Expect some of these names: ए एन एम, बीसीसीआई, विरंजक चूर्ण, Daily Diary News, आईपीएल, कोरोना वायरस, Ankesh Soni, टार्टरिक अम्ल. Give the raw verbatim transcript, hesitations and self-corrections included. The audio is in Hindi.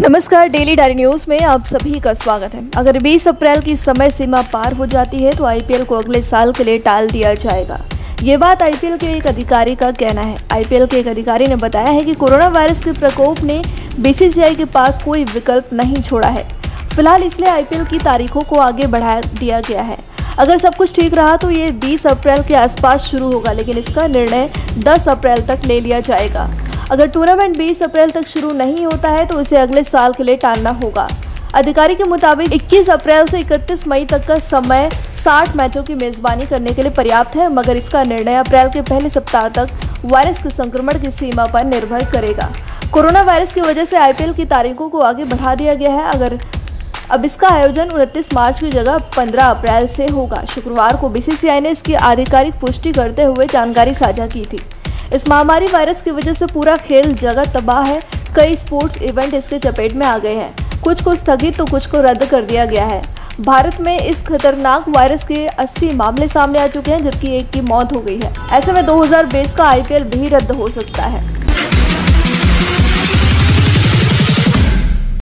नमस्कार, डेली डायरी न्यूज में आप सभी का स्वागत है। अगर बीस अप्रैल की समय सीमा पार हो जाती है तो आईपीएल को अगले साल के लिए टाल दिया जाएगा। ये बात आईपीएल के एक अधिकारी का कहना है। आईपीएल के एक अधिकारी ने बताया है कि कोरोना वायरस के प्रकोप ने बीसीसीआई के पास कोई विकल्प नहीं छोड़ा है। फिलहाल इसलिए आईपीएल की तारीखों को आगे बढ़ा दिया गया है। अगर सब कुछ ठीक रहा तो ये बीस अप्रैल के आसपास शुरू होगा, लेकिन इसका निर्णय दस अप्रैल तक ले लिया जाएगा। अगर टूर्नामेंट बीस अप्रैल तक शुरू नहीं होता है तो इसे अगले साल के लिए टालना होगा। अधिकारी के मुताबिक इक्कीस अप्रैल से इकतीस मई तक का समय साठ मैचों की मेजबानी करने के लिए पर्याप्त है, मगर इसका निर्णय अप्रैल के पहले सप्ताह तक वायरस के संक्रमण की सीमा पर निर्भर करेगा। कोरोना वायरस की वजह से आईपीएल की तारीखों को आगे बढ़ा दिया गया है। अगर अब इसका आयोजन उनतीस मार्च की जगह पंद्रह अप्रैल से होगा। शुक्रवार को बीसीसीआई ने इसकी आधिकारिक पुष्टि करते हुए जानकारी साझा की थी। इस महामारी वायरस की वजह से पूरा खेल जगत तबाह है। कई स्पोर्ट्स इवेंट इसके चपेट में आ गए हैं। कुछ को स्थगित तो कुछ को रद्द कर दिया गया है। भारत में इस खतरनाक वायरस के अस्सी मामले सामने आ चुके हैं, जबकि एक की मौत हो गई है। ऐसे में दो हज़ार बीस का आईपीएल भी रद्द हो सकता है।